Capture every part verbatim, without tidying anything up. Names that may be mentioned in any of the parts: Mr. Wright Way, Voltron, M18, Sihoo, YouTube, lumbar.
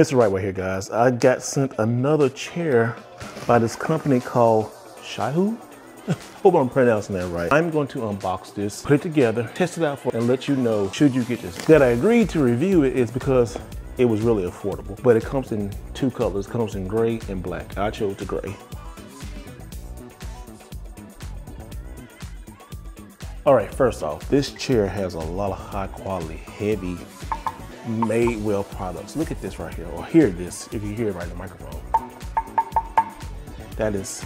Mister Wright Way here, guys. I got sent another chair by this company called Sihoo. Hope I'm pronouncing that right. I'm going to unbox this, put it together, test it out for, and let you know should you get this. That I agreed to review it is because it was really affordable, but it comes in two colors. It comes in gray and black. I chose the gray. All right, first off, this chair has a lot of high quality, heavy, made well products. Look at this right here, or hear this if you hear it right in the microphone. That is,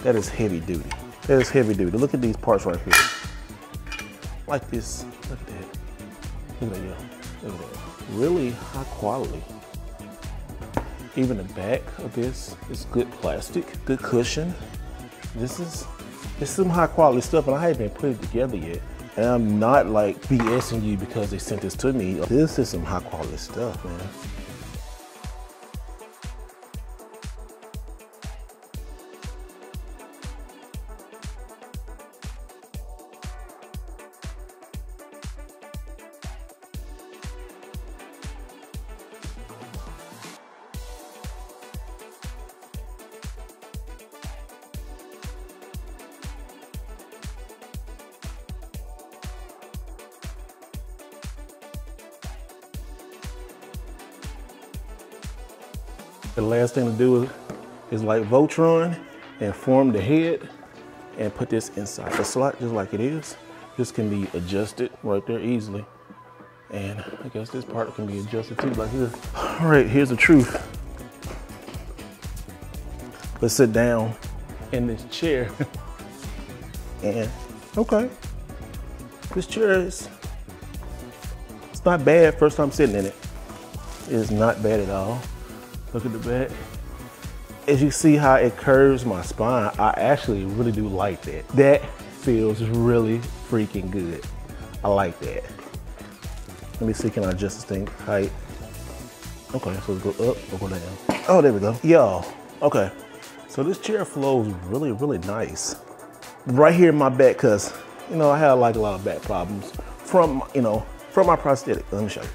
that is heavy duty. That is heavy duty. Look at these parts right here. Like this, look at that. Look at that, look at that. Really high quality. Even the back of this is good plastic, good cushion. This is, it's some high quality stuff, and I haven't even put it together yet. And I'm not like BSing you because they sent this to me. This is some high quality stuff, man. The last thing to do is, is like Voltron and form the head and put this inside the slot just like it is. This can be adjusted right there easily. And I guess this part can be adjusted too, like this. All right, here's the truth. Let's sit down in this chair. And okay, this chair is, it's not bad first time sitting in it. It's not bad at all. Look at the back. As you see how it curves my spine, I actually really do like that. That feels really freaking good. I like that. Let me see, can I adjust this thing height? Okay, so go up or go down. Oh, there we go. Yo, okay. So this chair flows really, really nice. Right here in my back, cause you know, I had like a lot of back problems from, you know, from my prosthetic. Let me show you.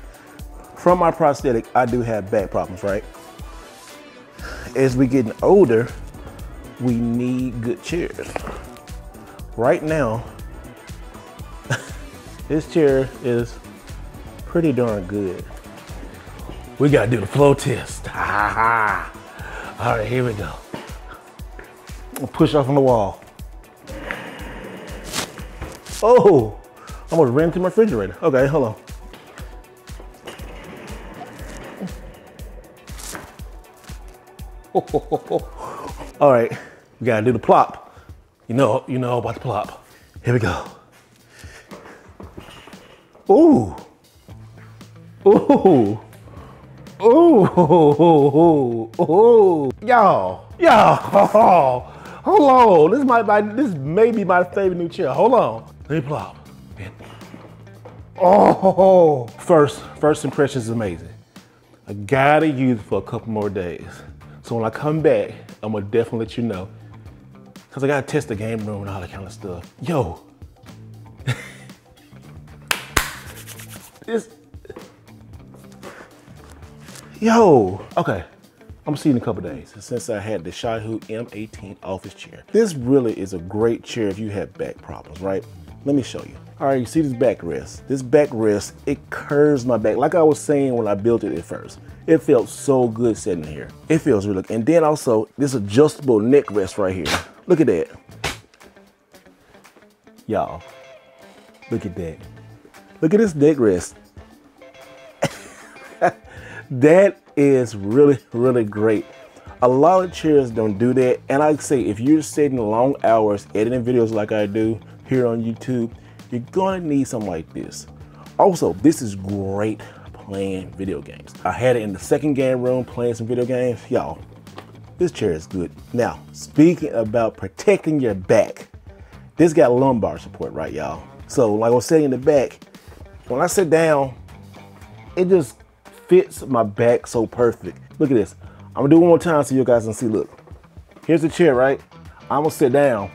From my prosthetic, I do have back problems, right? As we're getting older, we need good chairs. Right now, this chair is pretty darn good. We gotta do the flow test. All right, here we go. I'll push off on the wall. Oh, I almost ran into my refrigerator. Okay, hold on. All right, we gotta do the plop. You know, you know about the plop. Here we go. Ooh, ooh, ooh, ooh, ooh, y'all, y'all. Hold on, this might, my, this may be my favorite new chair. Hold on, let me plop. Oh, first, first impression is amazing. I gotta use it for a couple more days. So when I come back, I'm gonna definitely let you know. Cause I gotta test the game room and all that kind of stuff. Yo. This. Yo. Okay, I'm gonna see you in a couple days. Since I had the Sihoo M eighteen office chair. This really is a great chair if you have back problems, right? Let me show you. All right, you see this backrest. This backrest, it curves my back. Like I was saying when I built it at first, it felt so good sitting here. It feels really good. And then also this adjustable neck rest right here. Look at that. Y'all, look at that. Look at this neck rest. That is really, really great. A lot of chairs don't do that. And I'd say if you're sitting long hours editing videos like I do here on YouTube, you're gonna need something like this. Also, this is great playing video games. I had it in the second game room playing some video games. Y'all, this chair is good. Now, speaking about protecting your back, this got lumbar support, right, y'all? So like I was saying in the back, when I sit down, it just fits my back so perfect. Look at this. I'm gonna do it one more time so you guys can see, look. Here's the chair, right? I'm gonna sit down.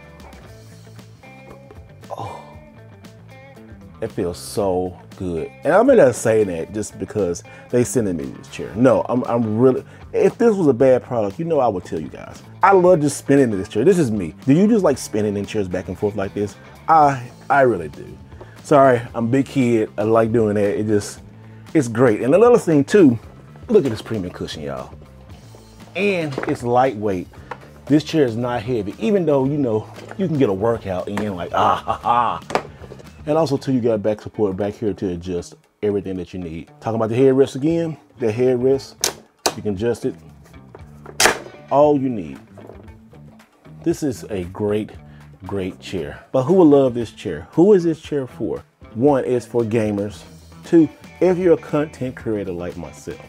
It feels so good. And I'm not saying that just because they sending me this chair. No, I'm, I'm really, if this was a bad product, you know I would tell you guys. I love just spinning in this chair. This is me. Do you just like spinning in chairs back and forth like this? I, I really do. Sorry, I'm a big kid. I like doing that. It just, it's great. And another thing too, look at this premium cushion, y'all. And it's lightweight. This chair is not heavy, even though, you know, you can get a workout in like, ah, ha, ha. And also too, you got back support back here to adjust everything that you need. Talking about the headrest again, the headrest, you can adjust it, all you need. This is a great, great chair. But who would love this chair? Who is this chair for? One, it's for gamers. Two, if you're a content creator like myself,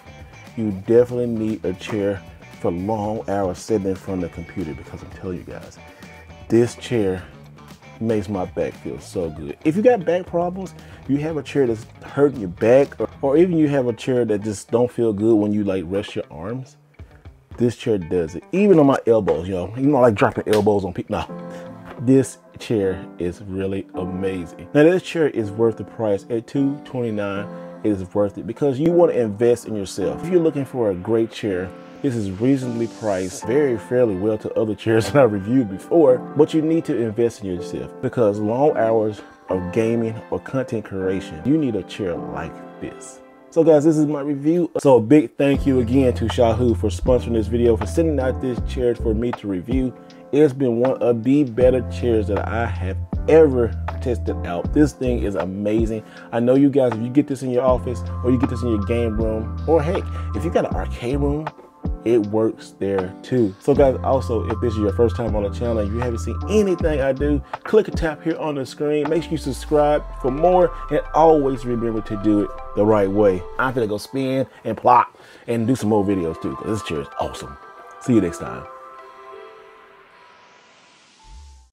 you definitely need a chair for long hours sitting in front of the computer, because I'm telling you guys, this chair makes my back feel so good. If you got back problems, you have a chair that's hurting your back, or, or even you have a chair that just don't feel good when you like rest your arms, this chair does it. Even on my elbows, yo. You know, I like dropping elbows on people. Nah, this chair is really amazing. Now this chair is worth the price at two hundred twenty-nine dollars. It is worth it because you want to invest in yourself. If you're looking for a great chair, this is reasonably priced, very fairly well to other chairs that I reviewed before, but you need to invest in yourself because long hours of gaming or content creation, you need a chair like this. So guys, this is my review. So a big thank you again to Sihoo for sponsoring this video, for sending out this chair for me to review. It's been one of the better chairs that I have ever tested out. This thing is amazing. I know you guys, if you get this in your office or you get this in your game room, or heck, if you got an arcade room, it works there too. So guys, also, if this is your first time on the channel and you haven't seen anything I do, click a tap here on the screen. Make sure you subscribe for more, and always remember to do it the right way. I'm gonna go spin and plop and do some more videos too, because this chair is awesome. See you next time.